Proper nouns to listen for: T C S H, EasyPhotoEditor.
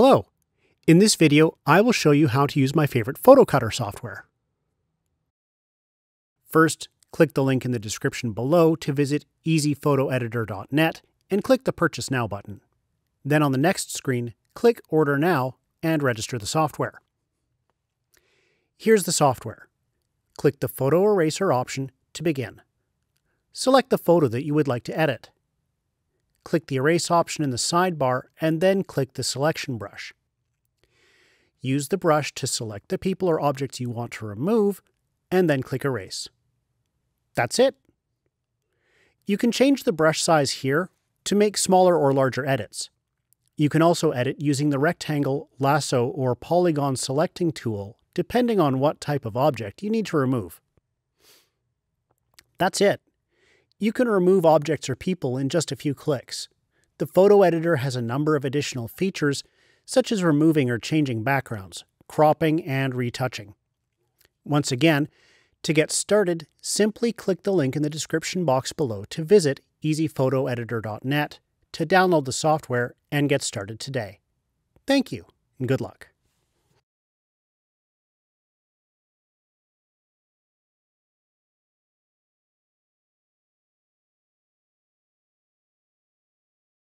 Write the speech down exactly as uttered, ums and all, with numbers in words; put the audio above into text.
Hello! In this video, I will show you how to use my favorite photo cutter software. First, click the link in the description below to visit easy photo editor dot net and click the Purchase Now button. Then on the next screen, click Order Now and register the software. Here's the software. Click the Photo Eraser option to begin. Select the photo that you would like to edit. Click the Erase option in the sidebar and then click the Selection brush. Use the brush to select the people or objects you want to remove and then click Erase. That's it! You can change the brush size here to make smaller or larger edits. You can also edit using the rectangle, lasso, or polygon selecting tool depending on what type of object you need to remove. That's it! You can remove objects or people in just a few clicks. The photo editor has a number of additional features such as removing or changing backgrounds, cropping, and retouching. Once again, to get started, simply click the link in the description box below to visit easy photo editor dot net to download the software and get started today. Thank you, and good luck.